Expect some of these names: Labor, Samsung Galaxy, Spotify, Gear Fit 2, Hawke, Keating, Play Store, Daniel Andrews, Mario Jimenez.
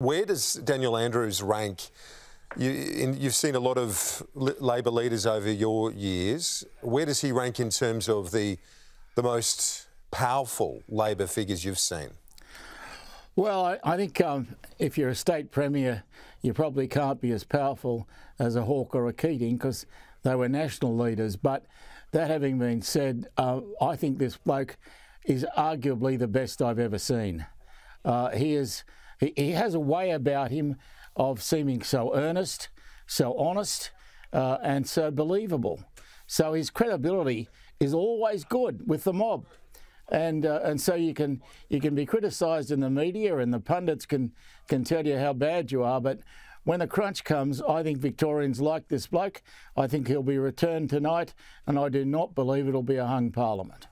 Where does Daniel Andrews rank? You've seen a lot of Labor leaders over your years. Where does he rank in terms of the most powerful Labor figures you've seen? Well, I think if you're a state premier, you probably can't be as powerful as a Hawke or a Keating because they were national leaders. But that having been said, I think this bloke is arguably the best I've ever seen. He has a way about him of seeming so earnest, so honest, and so believable. So his credibility is always good with the mob, and so you can be criticised in the media, and the pundits can tell you how bad you are. But when the crunch comes, I think Victorians like this bloke. I think he'll be returned tonight, and I do not believe it'll be a hung parliament.